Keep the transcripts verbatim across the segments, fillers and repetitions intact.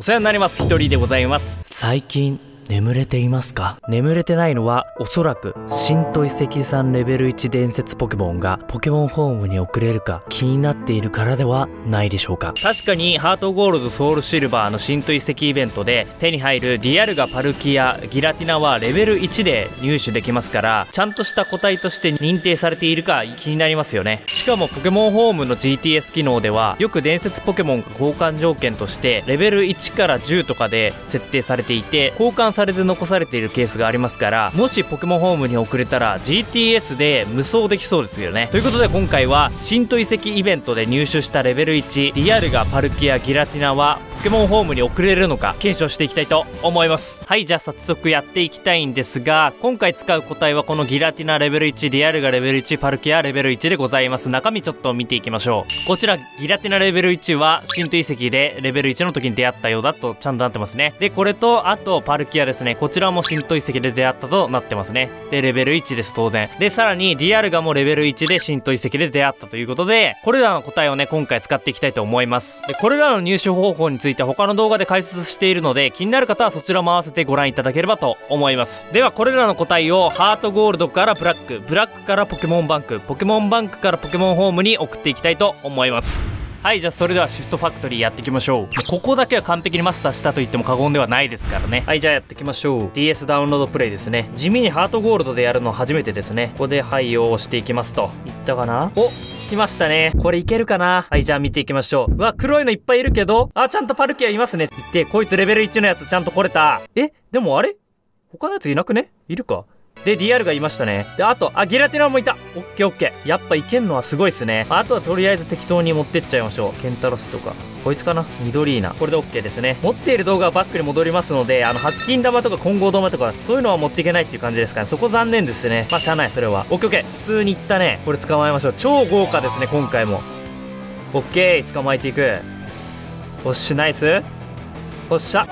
お世話になります。一人でございます。最近、眠れていますか？眠れてないのは、おそらく、新と遺跡遺産レベルいち伝説ポケモンがポケモンホームに送れるか気になっているからではないでしょうか。確かに、ハートゴールド、ソウルシルバーの新と遺跡イベントで手に入るディアルガ、パルキア、ギラティナはレベルいちで入手できますから、ちゃんとした個体として認定されているか気になりますよね。しかも、ポケモンホームの ジーティーエス 機能では、よく伝説ポケモンが交換条件として、レベルいちからじゅうとかで設定されていて、交換されているされず残されているケースがありますから、もしポケモンホームに送れたら ジーティーエス で無双できそうですよね。ということで今回は新と遺跡イベントで入手したレベルいちディアルガ、パルキア、ギラティナはポケモンホームに送れるのか検証していきたいと思います。はい、じゃあ早速やっていきたいんですが、今回使う個体はこのギラティナレベルいち、ディアルガレベルいち、パルキアレベルいちでございます。中身ちょっと見ていきましょう。こちらギラティナレベルいちは新と遺跡でレベルいちの時に出会ったようだとちゃんとなってますね。でこれとあとパルキアですね、こちらも新と遺跡で出会ったとなってますね。でレベルいちです、当然。でさらにディアルガもレベルいちで新と遺跡で出会ったということで、これらの個体をね今回使っていきたいと思います。でこれらの入手方法について他の動画で解説しているので、気になる方はそちらも合わせてご覧いただければと思います。ではこれらの個体をハートゴールドからブラック、ブラックからポケモンバンク、ポケモンバンクからポケモンホームに送っていきたいと思います。はい、じゃあそれではシフトファクトリーやっていきましょう。ここだけは完璧にマスターしたと言っても過言ではないですからね。はい、じゃあやっていきましょう。 ディーエス ダウンロードプレイですね。地味にハートゴールドでやるの初めてですね。ここではいを押していきますと。いったかな。お、来ましたね。これいけるかな。はい、じゃあ見ていきましょう。うわ、黒いのいっぱいいるけど、あ、ちゃんとパルキアいますね。いって、こいつレベルいちのやつちゃんと来れた。え、でもあれ他のやついなくね？いるか。で、ディアルガいましたね。で、あと、あ、ギラティナもいた。オッケーオッケー。やっぱいけんのはすごいっすね。あとはとりあえず適当に持ってっちゃいましょう。ケンタロスとか。こいつかな？緑いな。これでオッケーですね。持っている動画はバックに戻りますので、あの、白金玉とか混合玉とか、そういうのは持っていけないっていう感じですかね。そこ残念ですね。まあ、しゃあない、それは。オッケーオッケー。普通にいったね。これ捕まえましょう。超豪華ですね、今回も。オッケー。捕まえていく。おっし、ナイス。おっしゃ。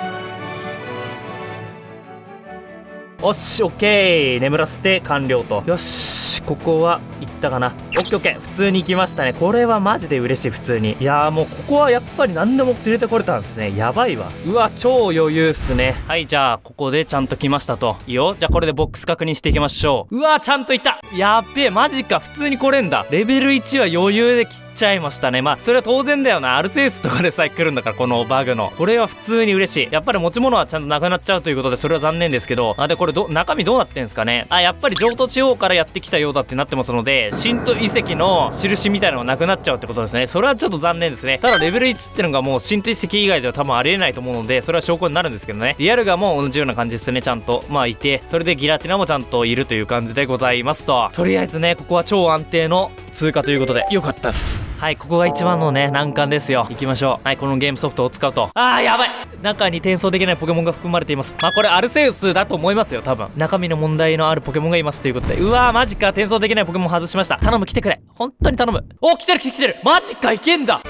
おっし、オッケー。眠らせて完了と。よし、ここは行ったかな。オッケーオッケー。普通に行きましたね。これはマジで嬉しい、普通に。いやーもうここはやっぱり何でも連れてこれたんですね。やばいわ。うわ、超余裕っすね。はい、じゃあここでちゃんと来ましたと。いいよ。じゃあこれでボックス確認していきましょう。うわー、ちゃんと行った。やっべえ、マジか。普通に来れんだ。レベルいちは余裕で切っちゃいましたね。まあ、それは当然だよな。アルセウスとかでさえ来るんだから、このバグの。これは普通に嬉しい。やっぱり持ち物はちゃんとなくなっちゃうということで、それは残念ですけど。あ、で、これこれど中身どうなってんすかね。あ、やっぱり上都地方からやってきたようだってなってますので、新都遺跡の印みたいなのがなくなっちゃうってことですね。それはちょっと残念ですね。ただレベルいちってのがもう新都遺跡以外では多分ありえないと思うので、それは証拠になるんですけどね。ディアルガも同じような感じですね。ちゃんとまあいて、それでギラティナもちゃんといるという感じでございますと。とりあえずね、ここは超安定の通過ということでよかったっす。はい、ここが一番のね難関ですよ。行きましょう。はい、このゲームソフトを使うと。あー、やばい。中に転送できないポケモンが含まれています。まあこれアルセウスだと思いますよ、多分。中身の問題のあるポケモンがいますということで。うわー、マジか。転送できないポケモン外しました。頼む、来てくれ。本当に頼む。お、来てる来てる来てる。マジか、いけんだ。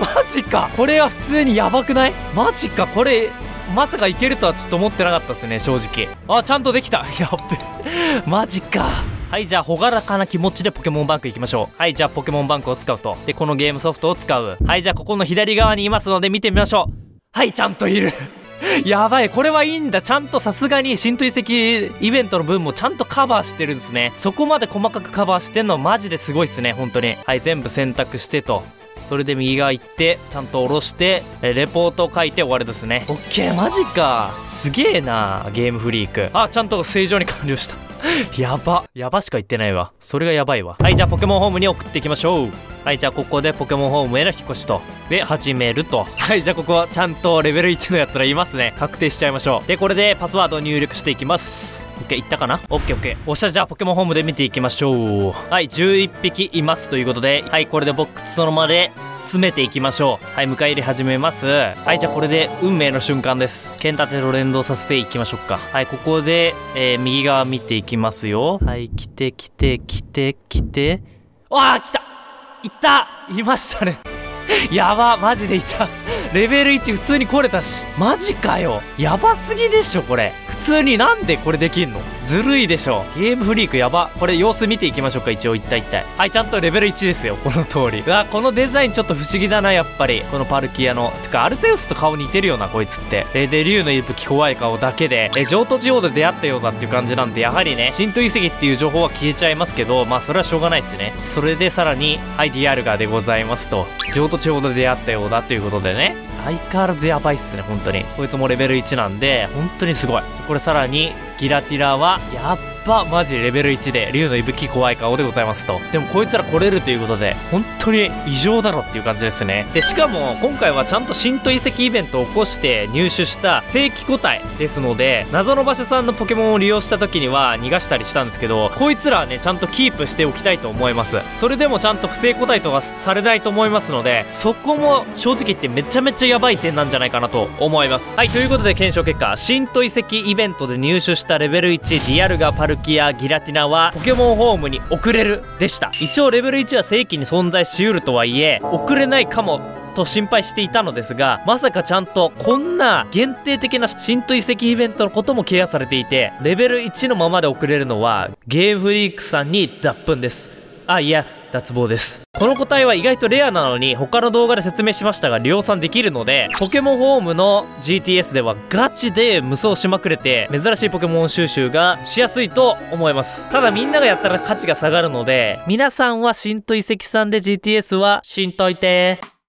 マジか。これは普通にやばくない？マジか、これまさかいけるとはちょっと思ってなかったですね、正直。あ、ちゃんとできた。やっべ。マジか。はい、じゃあ、ほがらかな気持ちでポケモンバンク行きましょう。はい、じゃあ、ポケモンバンクを使うと。で、このゲームソフトを使う。はい、じゃあ、ここの左側にいますので見てみましょう。はい、ちゃんといる。やばい、これはいいんだ。ちゃんとさすがに新と遺跡イベントの分もちゃんとカバーしてるんですね。そこまで細かくカバーしてんのマジですごいっすね、本当に。はい、全部選択してと。それで右側行って、ちゃんと下ろして、レポートを書いて終わりですね。オッケー、マジか。すげえな、ゲームフリーク。あ、ちゃんと正常に完了した。やば。やばしか言ってないわ。それがやばいわ。はい、じゃあポケモンホームに送っていきましょう。はい、じゃあここでポケモンホームへの引っ越しと。で、始めると。はい、じゃあここはちゃんとレベルいちのやつらいますね。確定しちゃいましょう。で、これでパスワードを入力していきます。オッケー、いったかな？オッケーオッケー。おっしゃ、じゃあポケモンホームで見ていきましょう。はい、じゅういっぴきいますということで、はい、これでボックスそのままで詰めていきましょう。はい、迎え入れ始めます。はい、じゃあこれで運命の瞬間です。剣盾と連動させていきましょうか。はい、ここで、えー、右側見ていきますよ。はい、来て来て来て来て。あー、来た。いったいましたね。やば、マジでいた。レベルいち普通に来れたし。マジかよ。やばすぎでしょ、これ。普通になんでこれできんの？ずるいでしょ。ゲームフリークやば。これ様子見ていきましょうか。一応一体一体。はい、ちゃんとレベルいちですよ。この通り。うわ、このデザインちょっと不思議だな、やっぱり。このパルキアの。てか、アルゼウスと顔似てるよな、こいつって。え、で、竜の息吹怖い顔だけで、え、上都地方で出会ったようだっていう感じなんで、やはりね、神都遺跡っていう情報は消えちゃいますけど、まあ、それはしょうがないですね。それでさらに、はい、ディアルガでございますと。上都地方で出会ったようだということでね。相変わらずやばいっすね、本当に。こいつもレベルいちなんで、本当にすごい。これさらに、ギラティラは、やっぱ、マジレベルいちで、竜の息吹怖い顔でございますと。でもこいつら来れるということで、本当に異常だろっていう感じですね。で、しかも、今回はちゃんと神都遺跡イベントを起こして入手した正規個体ですので、謎の場所さんのポケモンを利用した時には逃がしたりしたんですけど、こいつらはね、ちゃんとキープしておきたいと思います。それでもちゃんと不正個体とはされないと思いますので、そこも正直言ってめちゃめちゃやばい点なんじゃないかなと思います。はい、ということで検証結果、神都遺跡イベントで入手したレベルいちディアルガ、パルキア、ギラティナはポケモンホームに遅れるでした。一応レベルいちは正規に存在しうるとはいえ遅れないかもと心配していたのですが、まさかちゃんとこんな限定的な神都遺跡イベントのこともケアされていて、レベルいちのままで遅れるのはゲームフリークさんに脱糞です。あ、いや脱帽です。この個体は意外とレアなのに他の動画で説明しましたが量産できるので、ポケモンホームの ジーティーエス ではガチで無双しまくれて珍しいポケモン収集がしやすいと思います。ただみんながやったら価値が下がるので、皆さんは神都遺跡さんで ジーティーエス はしんといてー。